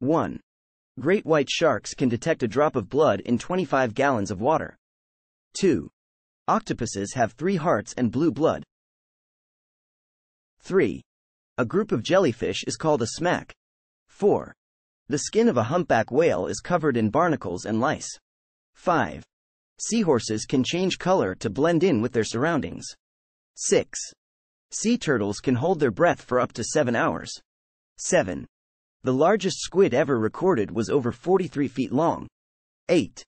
1. Great white sharks can detect a drop of blood in 25 gallons of water. 2. Octopuses have 3 hearts and blue blood. 3. A group of jellyfish is called a smack. 4. The skin of a humpback whale is covered in barnacles and lice. 5. Seahorses can change color to blend in with their surroundings. 6. Sea turtles can hold their breath for up to 7 hours. 7. The largest squid ever recorded was over 43 feet long. 8.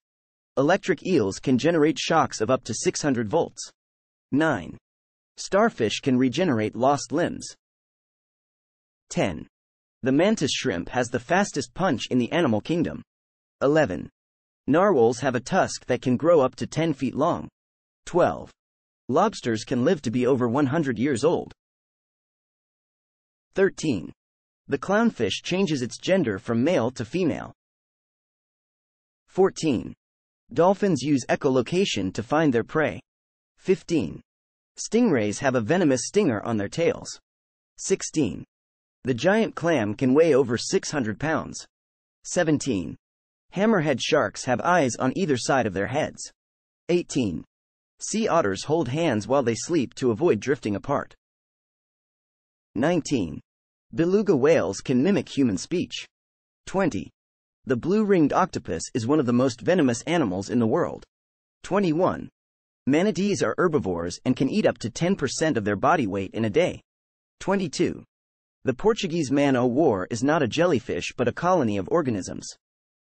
Electric eels can generate shocks of up to 600 volts. 9. Starfish can regenerate lost limbs. 10. The mantis shrimp has the fastest punch in the animal kingdom. 11. Narwhals have a tusk that can grow up to 10 feet long. 12. Lobsters can live to be over 100 years old. 13. The clownfish changes its gender from male to female. 14. Dolphins use echolocation to find their prey. 15. Stingrays have a venomous stinger on their tails. 16. The giant clam can weigh over 600 pounds. 17. Hammerhead sharks have eyes on either side of their heads. 18. Sea otters hold hands while they sleep to avoid drifting apart. 19. Beluga whales can mimic human speech. 20. The blue-ringed octopus is one of the most venomous animals in the world. 21. Manatees are herbivores and can eat up to 10% of their body weight in a day. 22. The Portuguese man-o'-war is not a jellyfish but a colony of organisms.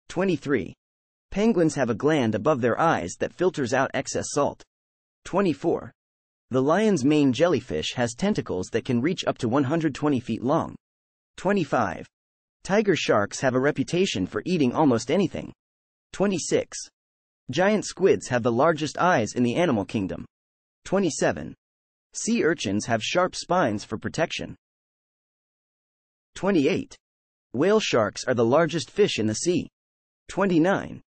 23. Penguins have a gland above their eyes that filters out excess salt. 24. The lion's mane jellyfish has tentacles that can reach up to 120 feet long. 25. Tiger sharks have a reputation for eating almost anything. 26. Giant squids have the largest eyes in the animal kingdom. 27. Sea urchins have sharp spines for protection. 28. Whale sharks are the largest fish in the sea. 29.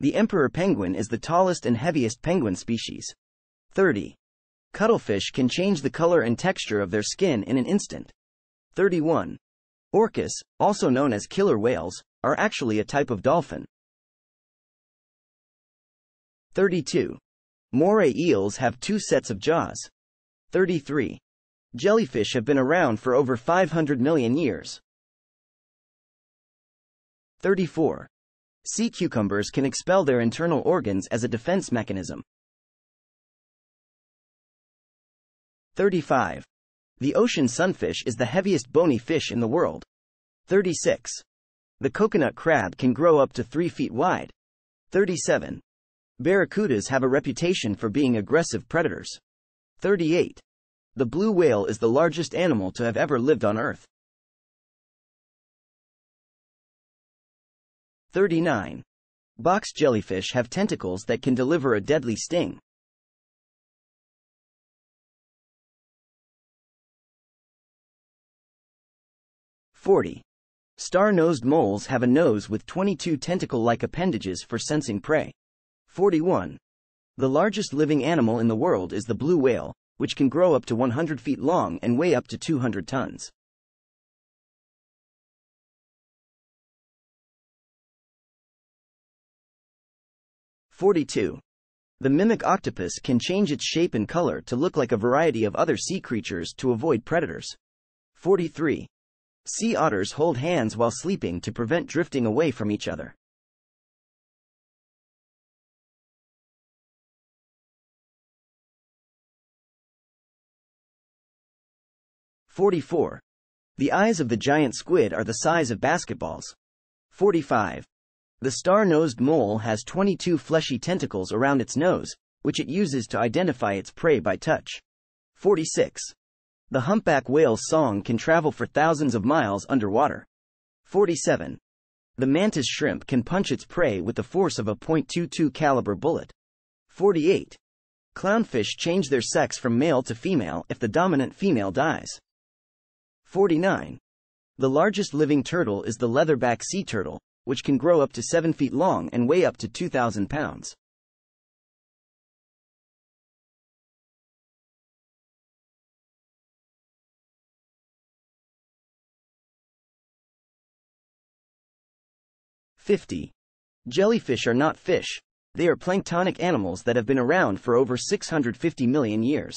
The emperor penguin is the tallest and heaviest penguin species. 30. Cuttlefish can change the color and texture of their skin in an instant. 31. Orcas, also known as killer whales, are actually a type of dolphin. 32. Moray eels have 2 sets of jaws. 33. Jellyfish have been around for over 500 million years. 34. Sea cucumbers can expel their internal organs as a defense mechanism. 35. The ocean sunfish is the heaviest bony fish in the world. 36. The coconut crab can grow up to 3 feet wide. 37. Barracudas have a reputation for being aggressive predators. 38. The blue whale is the largest animal to have ever lived on Earth. 39. Box jellyfish have tentacles that can deliver a deadly sting. . 40. Star-nosed moles have a nose with 22 tentacle-like appendages for sensing prey. 41. The largest living animal in the world is the blue whale, which can grow up to 100 feet long and weigh up to 200 tons. 42. The mimic octopus can change its shape and color to look like a variety of other sea creatures to avoid predators. 43. Sea otters hold hands while sleeping to prevent drifting away from each other. 44. The eyes of the giant squid are the size of basketballs. 45. The star-nosed mole has 22 fleshy tentacles around its nose, which it uses to identify its prey by touch. 46. The humpback whale's song can travel for thousands of miles underwater. 47. The mantis shrimp can punch its prey with the force of a .22 caliber bullet. 48. Clownfish change their sex from male to female if the dominant female dies. 49. The largest living turtle is the leatherback sea turtle, which can grow up to 7 feet long and weigh up to 2,000 pounds. 50. Jellyfish are not fish. They are planktonic animals that have been around for over 650 million years.